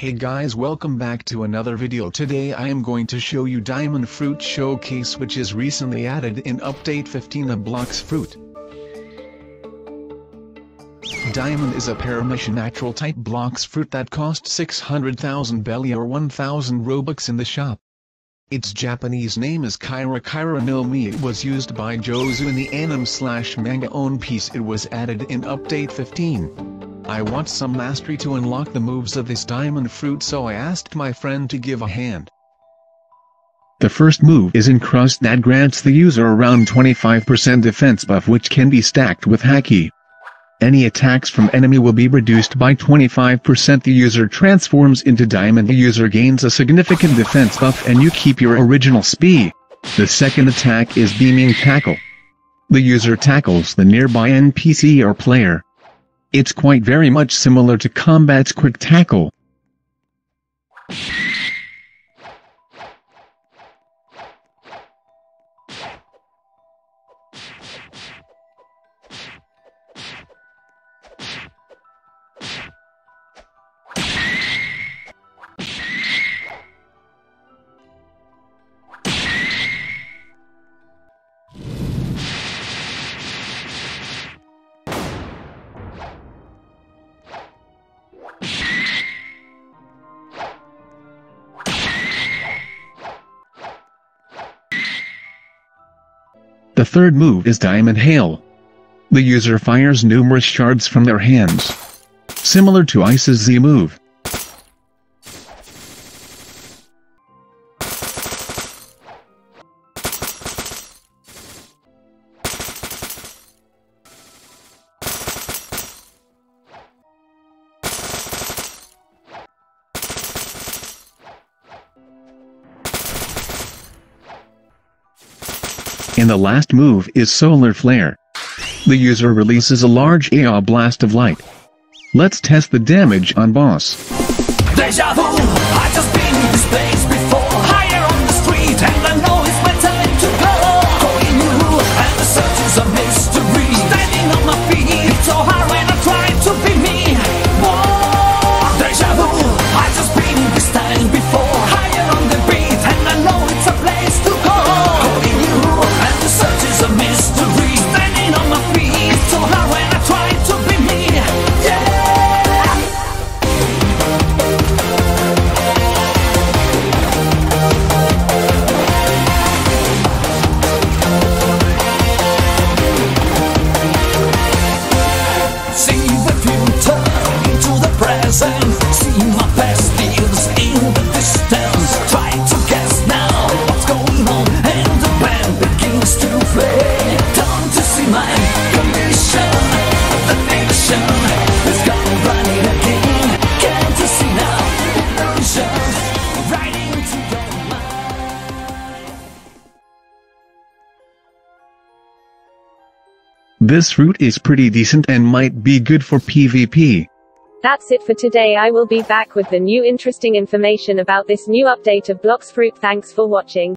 Hey guys, welcome back to another video. Today I am going to show you Diamond Fruit Showcase, which is recently added in Update 15 of Blox Fruit. Diamond is a Paramecia natural type Blox Fruit that costs 600,000 belly or 1,000 Robux in the shop. Its Japanese name is Kyra Kyra no Mi. It was used by Jozu in the anime/manga One Piece. It was added in Update 15. I want some mastery to unlock the moves of this diamond fruit, so I asked my friend to give a hand. The first move is Encrust, that grants the user around 25% defense buff, which can be stacked with Haki. Any attacks from enemy will be reduced by 25%. The user transforms into diamond. The user gains a significant defense buff and you keep your original speed. The second attack is Beaming Tackle. The user tackles the nearby NPC or player. It's quite very much similar to combat's quick tackle. The third move is Diamond Hail. The user fires numerous shards from their hands, similar to Ice's Z move. And the last move is Solar Flare. The user releases a large AoE blast of light. Let's test the damage on boss. Deja vu, I've just been in this place before. Higher on the street, and I know it's my time to go. Going new, and the search is a mystery. Standing on my feet, it's so hard when I try to be me. Whoa. Deja vu, I've just been in this time before. Higher on the beat, and I know it's a place to go. A mystery, standing on my feet. It's so hard when I try to be me. Yeah. See the future into the present. See my past deals in the distance. Try to guess now what's going on, and the band begins to play. This fruit is pretty decent and might be good for PvP. That's it for today. I will be back with the new interesting information about this new update of Blox Fruit. Thanks for watching.